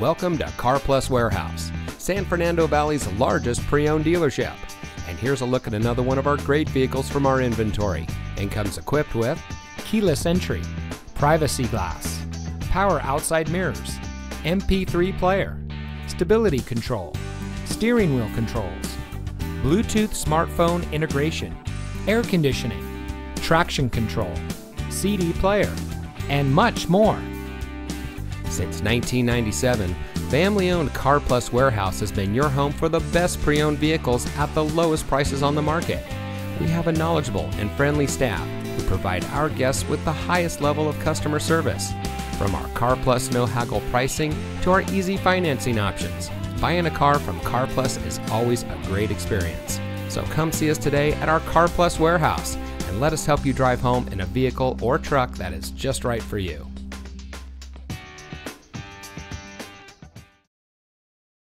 Welcome to Karplus Warehouse, San Fernando Valley's largest pre-owned dealership. And here's a look at another one of our great vehicles from our inventory, and comes equipped with keyless entry, privacy glass, power outside mirrors, MP3 player, stability control, steering wheel controls, Bluetooth smartphone integration, air conditioning, traction control, CD player, and much more. Since 1997, family-owned Karplus Warehouse has been your home for the best pre-owned vehicles at the lowest prices on the market. We have a knowledgeable and friendly staff who provide our guests with the highest level of customer service. From our Karplus no-haggle pricing to our easy financing options, buying a car from Karplus is always a great experience. So come see us today at our Karplus Warehouse and let us help you drive home in a vehicle or truck that is just right for you.